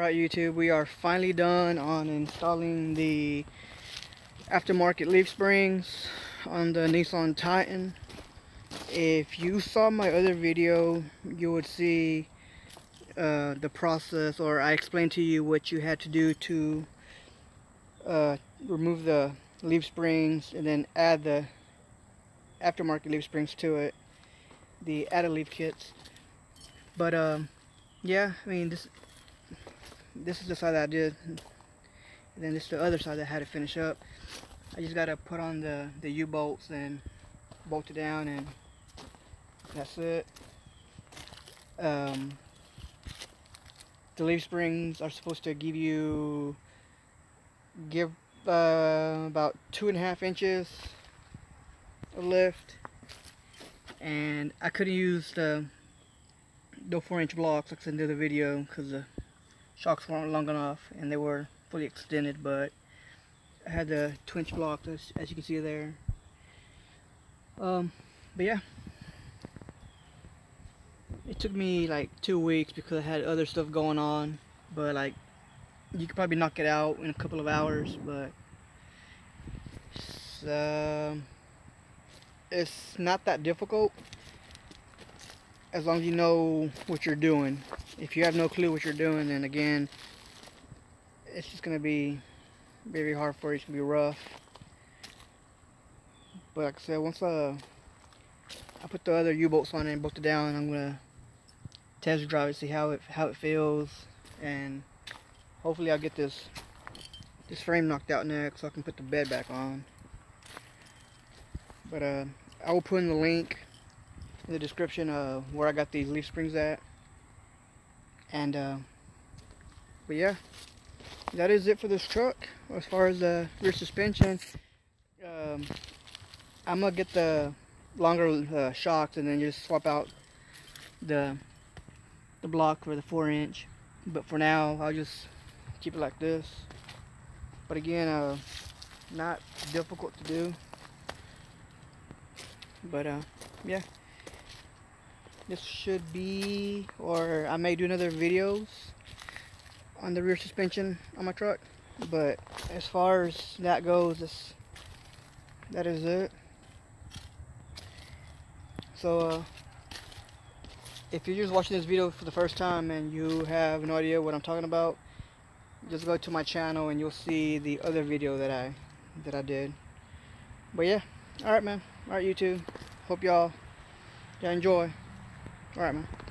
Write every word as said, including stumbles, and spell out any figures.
Alright YouTube, we are finally done on installing the aftermarket leaf springs on the Nissan Titan. If you saw my other video, you would see uh, the process, or I explained to you what you had to do to uh, remove the leaf springs and then add the aftermarket leaf springs to it, the added leaf kits. But um, yeah, I mean this This is the side that I did, and then this is the other side that I had to finish up. I just gotta put on the, the U-bolts and bolt it down, and that's it. Um, the leaf springs are supposed to give you give uh, about two and a half inches of lift, and I couldn't use the the four inch blocks like in the other video because the shocks weren't long enough and they were fully extended, but I had the twinch block as, as you can see there. Um, but yeah, it took me like two weeks because I had other stuff going on, but like you could probably knock it out in a couple of hours. But it's, uh, it's not that difficult as long as you know what you're doing. If you have no clue what you're doing, then again, it's just gonna be very hard for you. It's gonna be rough. But like I said, once uh, I put the other U-bolts on it and bolt it down, I'm gonna test drive it, see how it how it feels, and hopefully I'll get this this frame knocked out next so I can put the bed back on. But uh, I will put in the link in the description of where I got these leaf springs at. And uh, but yeah, that is it for this truck as far as the rear suspension. um, I'm gonna get the longer uh, shocks and then just swap out the the block for the four inch, but for now I'll just keep it like this. But again, uh, not difficult to do. But uh, yeah, this should be, or I may do another videos on the rear suspension on my truck. But as far as that goes, this, that is it. So uh, if you're just watching this video for the first time and you have no idea what I'm talking about, just go to my channel and you'll see the other video that I that I did. But yeah, alright man, alright YouTube, hope y'all enjoy. All right, man.